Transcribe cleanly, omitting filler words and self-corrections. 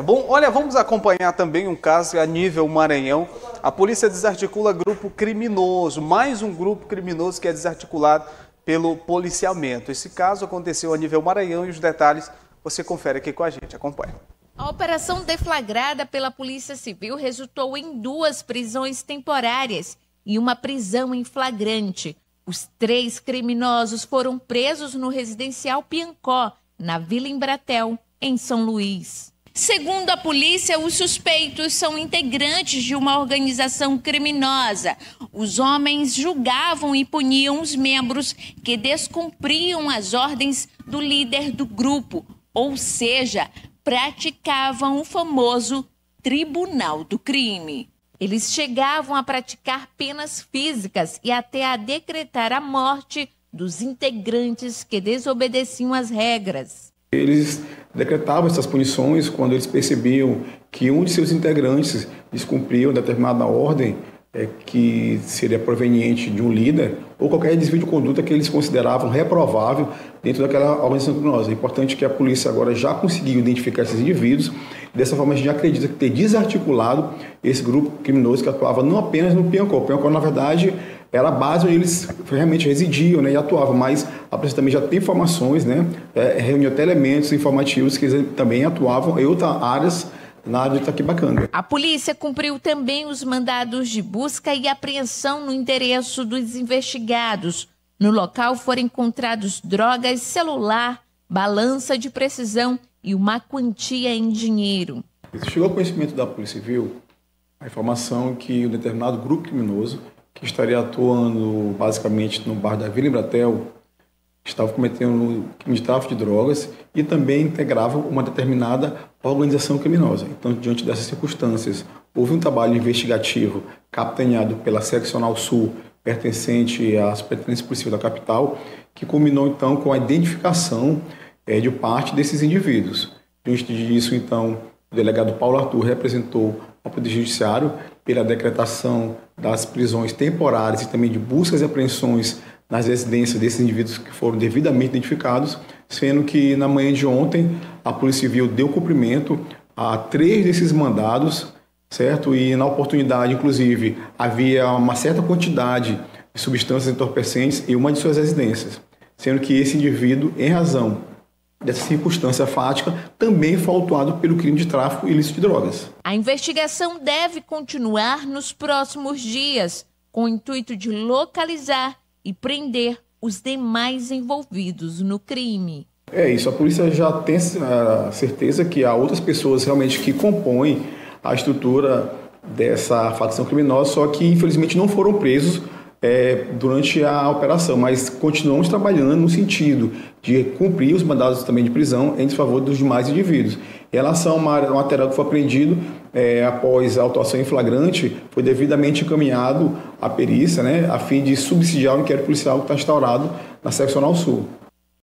tá bom? Olha, vamos acompanhar também um caso a nível Maranhão. A polícia desarticula grupo criminoso, mais um grupo criminoso que é desarticulado pelo policiamento. Esse caso aconteceu a nível Maranhão e os detalhes você confere aqui com a gente, acompanha. A operação deflagrada pela Polícia Civil resultou em 2 prisões temporárias e uma prisão em flagrante. Os 3 criminosos foram presos no residencial Piancó, na Vila Embratel, em São Luís. Segundo a polícia, os suspeitos são integrantes de uma organização criminosa. Os homens julgavam e puniam os membros que descumpriam as ordens do líder do grupo, ou seja, praticavam o famoso Tribunal do Crime. Eles chegavam a praticar penas físicas e até a decretar a morte dos integrantes que desobedeciam às regras. Eles decretavam essas punições quando eles percebiam que um de seus integrantes descumpriu determinada ordem que seria proveniente de um líder ou qualquer desvio de conduta que eles consideravam reprovável dentro daquela organização criminosa. É importante que a polícia agora já conseguiu identificar esses indivíduos e dessa forma a gente acredita que ter desarticulado esse grupo criminoso que atuava não apenas no Piancó. O Piancó, na verdade, era a base onde eles realmente residiam, né, e atuavam, mas a polícia também já tem informações, né, reuniu até elementos informativos que eles também atuavam em outras áreas. Nada de Itaquibacanga. A polícia cumpriu também os mandados de busca e apreensão no endereço dos investigados. No local foram encontrados drogas, celular, balança de precisão e uma quantia em dinheiro. Chegou ao conhecimento da Polícia Civil a informação que um determinado grupo criminoso, que estaria atuando basicamente no bairro da Vila Embratel, estava cometendo crime de tráfico de drogas e também integrava uma determinada organização criminosa. Então, diante dessas circunstâncias, houve um trabalho investigativo capitaneado pela Seccional Sul, pertencente à Superintendência Policial da capital, que culminou, então, com a identificação de parte desses indivíduos. Diante disso, então, o delegado Paulo Arthur representou ao Poder Judiciário pela decretação das prisões temporárias e também de buscas e apreensões nas residências desses indivíduos que foram devidamente identificados, sendo que na manhã de ontem a Polícia Civil deu cumprimento a 3 desses mandados, certo? E na oportunidade, inclusive, havia uma certa quantidade de substâncias entorpecentes em uma de suas residências, sendo que esse indivíduo, em razão dessa circunstância fática, também foi autuado pelo crime de tráfico ilícito de drogas. A investigação deve continuar nos próximos dias, com o intuito de localizar e prender os demais envolvidos no crime. É isso, a polícia já tem a certeza que há outras pessoas realmente que compõem a estrutura dessa facção criminosa, só que infelizmente não foram presos durante a operação, mas continuamos trabalhando no sentido de cumprir os mandados também de prisão em desfavor dos demais indivíduos. Em relação ao material que foi apreendido, após a autuação em flagrante, foi devidamente encaminhado à perícia, né, a fim de subsidiar o inquérito policial que está instaurado na Seccional Sul.